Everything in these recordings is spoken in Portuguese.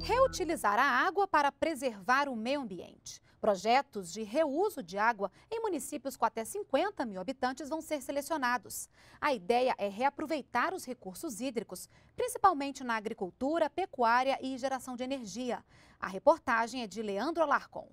Reutilizar a água para preservar o meio ambiente. Projetos de reuso de água em municípios com até 50 mil habitantes vão ser selecionados. A ideia é reaproveitar os recursos hídricos, principalmente na agricultura, pecuária e geração de energia. A reportagem é de Leandro Alarcon.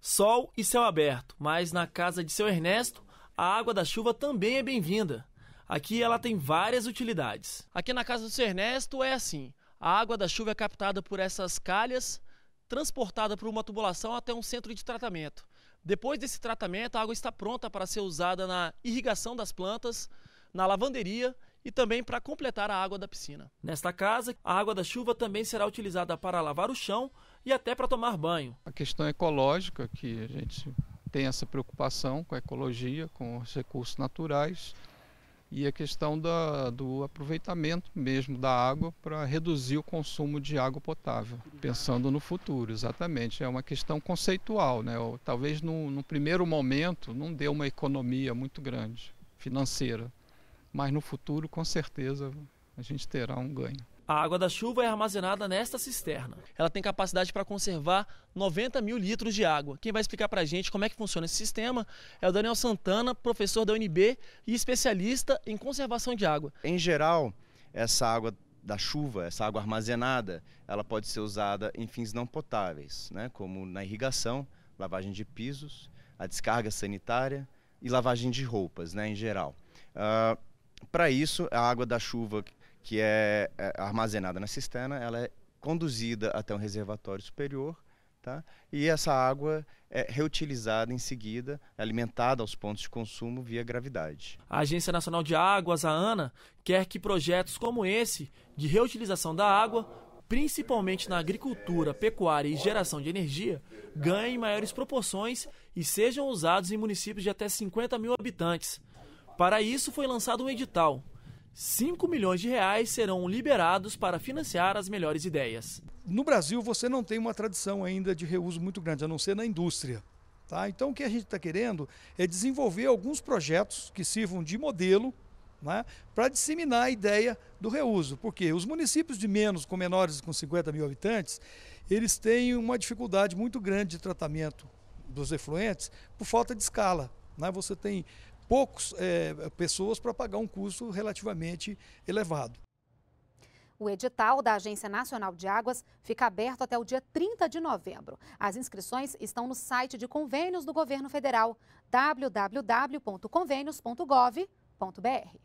Sol e céu aberto, mas na casa de seu Ernesto, a água da chuva também é bem-vinda. Aqui ela tem várias utilidades. Aqui na casa do seu Ernesto é assim. A água da chuva é captada por essas calhas, transportada por uma tubulação até um centro de tratamento. Depois desse tratamento, a água está pronta para ser usada na irrigação das plantas, na lavanderia e também para completar a água da piscina. Nesta casa, a água da chuva também será utilizada para lavar o chão e até para tomar banho. A questão ecológica, que a gente tem essa preocupação com a ecologia, com os recursos naturais. E a questão do aproveitamento mesmo da água para reduzir o consumo de água potável, pensando no futuro, exatamente. É uma questão conceitual, né? Talvez no primeiro momento não dê uma economia muito grande, financeira, mas no futuro, com certeza, a gente terá um ganho. A água da chuva é armazenada nesta cisterna. Ela tem capacidade para conservar 90 mil litros de água. Quem vai explicar para a gente como é que funciona esse sistema é o Daniel Santana, professor da UNB e especialista em conservação de água. Em geral, essa água da chuva, essa água armazenada, ela pode ser usada em fins não potáveis, né? Como na irrigação, lavagem de pisos, a descarga sanitária e lavagem de roupas, né? Em geral. Para isso, a água da chuva que é armazenada na cisterna, ela é conduzida até um reservatório superior, tá? E essa água é reutilizada em seguida, alimentada aos pontos de consumo via gravidade. A Agência Nacional de Águas, a ANA, quer que projetos como esse, de reutilização da água, principalmente na agricultura, pecuária e geração de energia, ganhem maiores proporções e sejam usados em municípios de até 50 mil habitantes. Para isso foi lançado um edital. 5 milhões de reais serão liberados para financiar as melhores ideias. No Brasil, você não tem uma tradição ainda de reuso muito grande, a não ser na indústria. Tá? Então, o que a gente está querendo é desenvolver alguns projetos que sirvam de modelo, né, para disseminar a ideia do reuso. Porque os municípios de menores, com 50 mil habitantes, eles têm uma dificuldade muito grande de tratamento dos efluentes por falta de escala. Né? Você tem poucas pessoas para pagar um custo relativamente elevado. O edital da Agência Nacional de Águas fica aberto até o dia 30 de novembro. As inscrições estão no site de convênios do governo federal, www.convenios.gov.br.